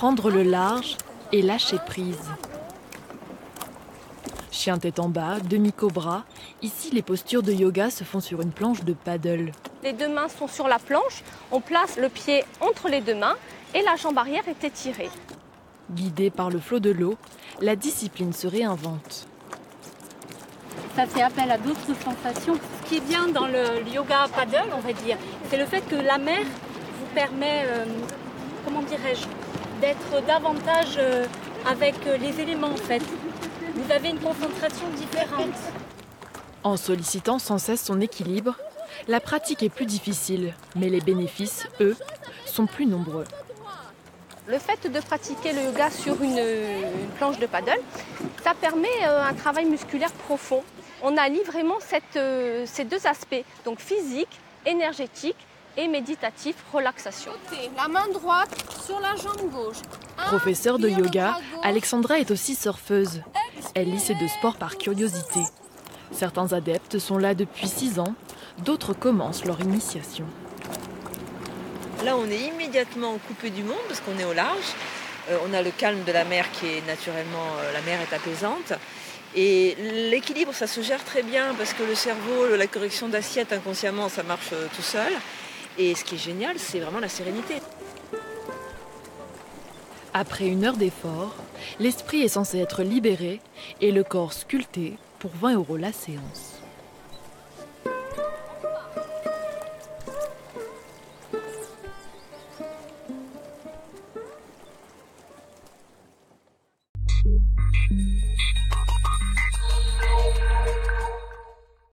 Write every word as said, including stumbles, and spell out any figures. prendre le large et lâcher prise. Chien tête en bas, demi-cobra, ici les postures de yoga se font sur une planche de paddle. Les deux mains sont sur la planche, on place le pied entre les deux mains et la jambe arrière est étirée. Guidée par le flot de l'eau, la discipline se réinvente. Ça fait appel à d'autres sensations. Ce qui est bien dans le yoga paddle, on va dire, c'est le fait que la mer vous permet, euh, comment dirais-je, d'être davantage euh, avec les éléments en fait. Vous avez une concentration différente. En sollicitant sans cesse son équilibre, la pratique est plus difficile, mais les bénéfices, eux, sont plus nombreux. Le fait de pratiquer le yoga sur une, une planche de paddle, ça permet euh, un travail musculaire profond. On allie vraiment cette, euh, ces deux aspects, donc physique, énergétique et méditatif, relaxation. La main droite sur la jambe gauche. Professeure de yoga, Alexandra est aussi surfeuse. Elle lit ces deux sports par curiosité. Certains adeptes sont là depuis six ans, d'autres commencent leur initiation. Là, on est immédiatement coupé du monde parce qu'on est au large. Euh, on a le calme de la mer qui est naturellement... Euh, la mer est apaisante. Et l'équilibre, ça se gère très bien parce que le cerveau, la correction d'assiette inconsciemment, ça marche euh, tout seul. Et ce qui est génial, c'est vraiment la sérénité. Après une heure d'effort, l'esprit est censé être libéré et le corps sculpté pour vingt euros la séance.